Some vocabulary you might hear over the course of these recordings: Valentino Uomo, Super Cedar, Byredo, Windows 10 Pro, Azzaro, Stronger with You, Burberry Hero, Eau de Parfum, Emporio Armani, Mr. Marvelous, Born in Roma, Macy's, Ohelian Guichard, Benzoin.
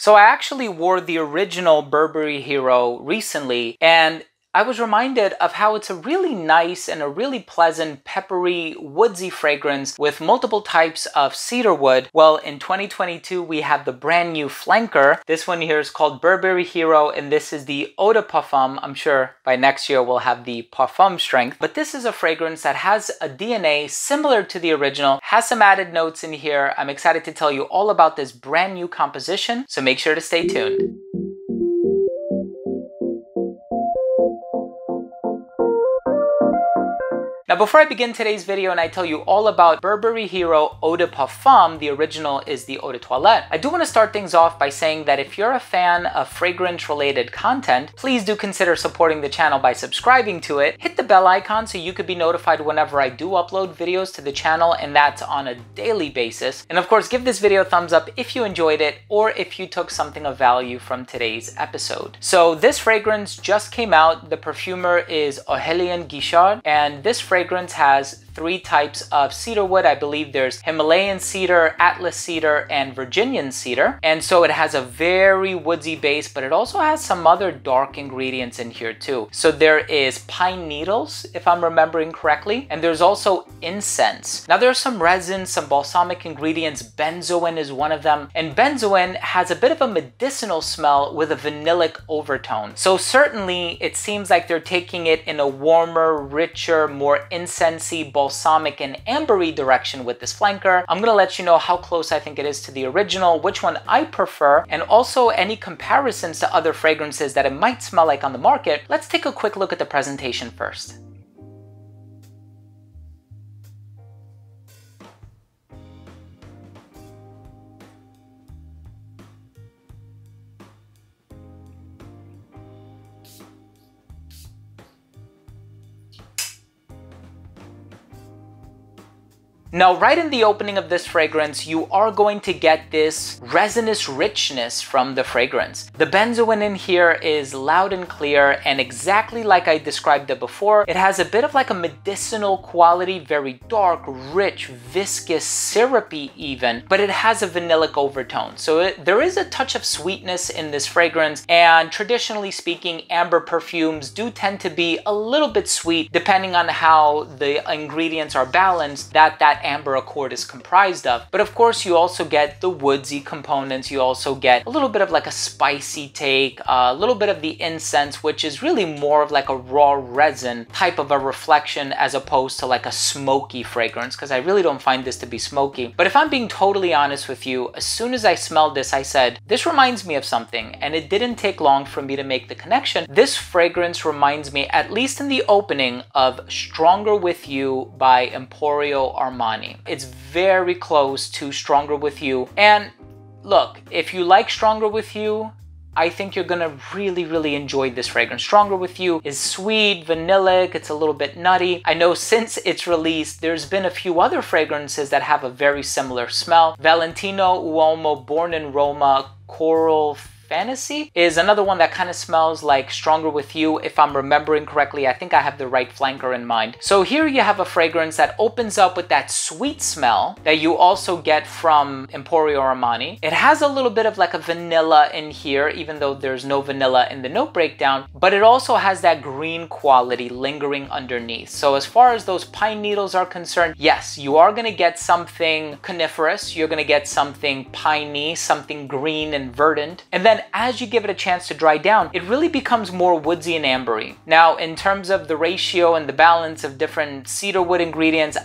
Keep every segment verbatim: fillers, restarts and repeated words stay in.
So I actually wore the original Burberry Hero recently, and I was reminded of how it's a really nice and a really pleasant peppery woodsy fragrance with multiple types of cedar wood. Well, in twenty twenty-two we have the brand new flanker. This one here is called Burberry Hero, and this is the Eau de Parfum. I'm sure by next year we'll have the Parfum strength, but this is a fragrance that has a D N A similar to the original, has some added notes in here. I'm excited to tell you all about this brand new composition, so make sure to stay tuned. Now, before I begin today's video and I tell you all about Burberry Hero Eau de Parfum, the original is the Eau de Toilette, I do want to start things off by saying that if you're a fan of fragrance-related content, please do consider supporting the channel by subscribing to it. Hit the bell icon so you could be notified whenever I do upload videos to the channel, and that's on a daily basis. And of course, give this video a thumbs up if you enjoyed it or if you took something of value from today's episode. So this fragrance just came out. The perfumer is Ohelian Guichard, and this fragrance fragrance has three types of cedar wood. I believe there's Himalayan cedar, Atlas cedar, and Virginian cedar. And so it has a very woodsy base, but it also has some other dark ingredients in here too. So there is pine needles, if I'm remembering correctly, and there's also incense. Now there's some resin, some balsamic ingredients. Benzoin is one of them. And benzoin has a bit of a medicinal smell with a vanillic overtone. So certainly it seems like they're taking it in a warmer, richer, more incensey, balsamic and ambery direction with this flanker. I'm gonna let you know how close I think it is to the original, which one I prefer, and also any comparisons to other fragrances that it might smell like on the market. Let's take a quick look at the presentation first. Now, right in the opening of this fragrance, you are going to get this resinous richness from the fragrance. The benzoin in here is loud and clear, and exactly like I described it before, it has a bit of like a medicinal quality, very dark, rich, viscous, syrupy even, but it has a vanillic overtone. So it, there is a touch of sweetness in this fragrance, and traditionally speaking, amber perfumes do tend to be a little bit sweet, depending on how the ingredients are balanced, that that amber accord is comprised of. But of course, you also get the woodsy components. You also get a little bit of like a spicy take, a little bit of the incense, which is really more of like a raw resin type of a reflection as opposed to like a smoky fragrance, because I really don't find this to be smoky. But if I'm being totally honest with you, as soon as I smelled this, I said, this reminds me of something. And it didn't take long for me to make the connection. This fragrance reminds me, at least in the opening, of Stronger With You by Emporio Armani. It's very close to Stronger With You. And look, if you like Stronger With You, I think you're gonna really, really enjoy this fragrance. Stronger With You is sweet, vanillic, it's a little bit nutty. I know since its release, there's been a few other fragrances that have a very similar smell. Valentino Uomo, Born in Roma, Coral Fantasy is another one that kind of smells like Stronger With You. If I'm remembering correctly, I think I have the right flanker in mind. So here you have a fragrance that opens up with that sweet smell that you also get from Emporio Armani. It has a little bit of like a vanilla in here, even though there's no vanilla in the note breakdown, but it also has that green quality lingering underneath. So as far as those pine needles are concerned, yes, you are gonna get something coniferous, you're gonna get something piney, something green and verdant. And then as you give it a chance to dry down, it really becomes more woodsy and ambery. Now, in terms of the ratio and the balance of different cedarwood ingredients,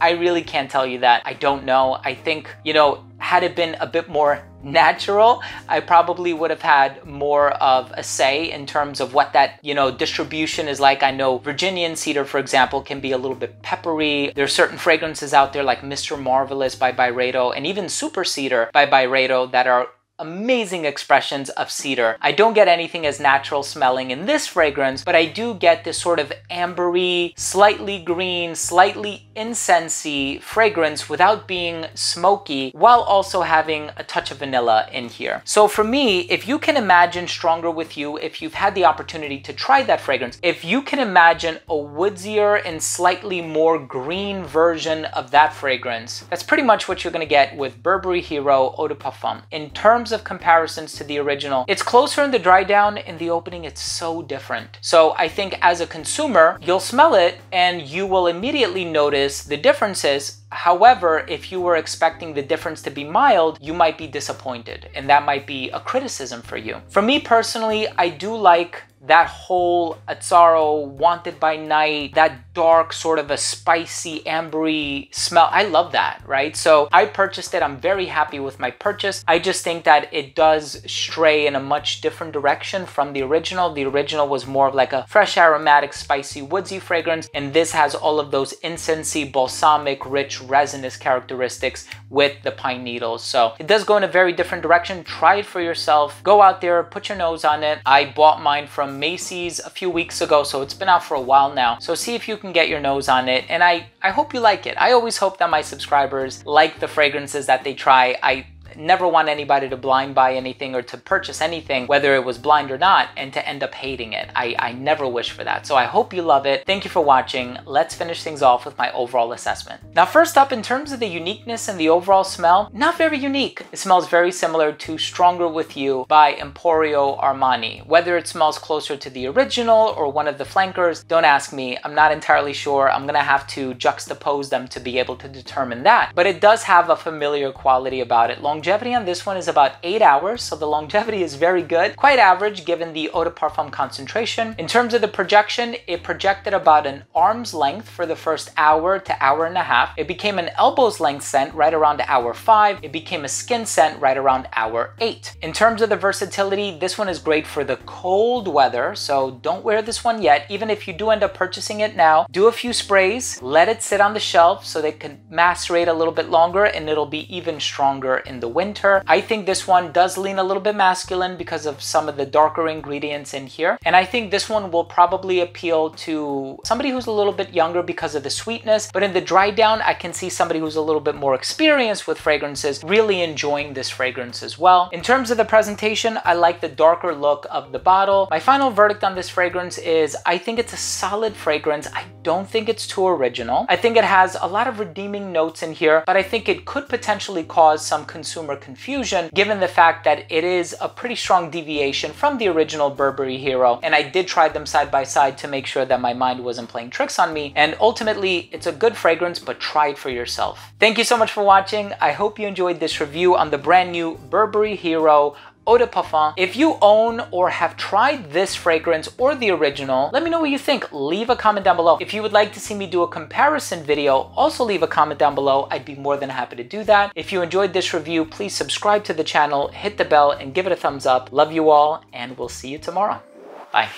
I really can't tell you that. I don't know. I think, you know, had it been a bit more natural, I probably would have had more of a say in terms of what that, you know, distribution is like. I know Virginian cedar, for example, can be a little bit peppery. There are certain fragrances out there like Mister Marvelous by Byredo and even Super Cedar by Byredo that are amazing expressions of cedar. I don't get anything as natural smelling in this fragrance, but I do get this sort of ambery, slightly green, slightly incensey fragrance without being smoky, while also having a touch of vanilla in here. So for me, if you can imagine Stronger With You, if you've had the opportunity to try that fragrance, if you can imagine a woodsier and slightly more green version of that fragrance, that's pretty much what you're gonna get with Burberry Hero Eau de Parfum. In terms terms of comparisons to the original. It's closer in the dry down, in the opening it's so different. So I think as a consumer, you'll smell it and you will immediately notice the differences. However, if you were expecting the difference to be mild, you might be disappointed, and that might be a criticism for you. For me personally, I do like that whole Azzaro Wanted by Night, that dark sort of a spicy ambery smell. I love that, right? So I purchased it. I'm very happy with my purchase. I just think that it does stray in a much different direction from the original. The original was more of like a fresh, aromatic, spicy, woodsy fragrance, and this has all of those incensey, balsamic, rich, resinous characteristics with the pine needles. So it does go in a very different direction. Try it for yourself. Go out there, put your nose on it. I bought mine from Macy's a few weeks ago, so it's been out for a while now. So see if you can get your nose on it, and I, I hope you like it. I always hope that my subscribers like the fragrances that they try. I never want anybody to blind buy anything or to purchase anything, whether it was blind or not, and to end up hating it. I, I never wish for that. So I hope you love it. Thank you for watching. Let's finish things off with my overall assessment. Now, first up, in terms of the uniqueness and the overall smell, not very unique. It smells very similar to Stronger With You by Emporio Armani. Whether it smells closer to the original or one of the flankers, don't ask me. I'm not entirely sure. I'm gonna have to juxtapose them to be able to determine that. But it does have a familiar quality about it. Long Longevity on this one is about eight hours, so the longevity is very good. Quite average given the Eau de Parfum concentration. In terms of the projection, it projected about an arm's length for the first hour to hour and a half. It became an elbow's length scent right around hour five. It became a skin scent right around hour eight. In terms of the versatility, this one is great for the cold weather, so don't wear this one yet. Even if you do end up purchasing it now, do a few sprays, let it sit on the shelf so they can macerate a little bit longer, and it'll be even stronger in the winter. I think this one does lean a little bit masculine because of some of the darker ingredients in here. And I think this one will probably appeal to somebody who's a little bit younger because of the sweetness. But in the dry down, I can see somebody who's a little bit more experienced with fragrances really enjoying this fragrance as well. In terms of the presentation, I like the darker look of the bottle. My final verdict on this fragrance is I think it's a solid fragrance. I don't think it's too original. I think it has a lot of redeeming notes in here, but I think it could potentially cause some consumer confusion given the fact that it is a pretty strong deviation from the original Burberry Hero, and I did try them side by side to make sure that my mind wasn't playing tricks on me, and ultimately it's a good fragrance, but try it for yourself. Thank you so much for watching. I hope you enjoyed this review on the brand new Burberry Hero Eau de Parfum. If you own or have tried this fragrance or the original, let me know what you think. Leave a comment down below. If you would like to see me do a comparison video, also leave a comment down below. I'd be more than happy to do that. If you enjoyed this review, please subscribe to the channel, hit the bell, and give it a thumbs up. Love you all, and we'll see you tomorrow. Bye.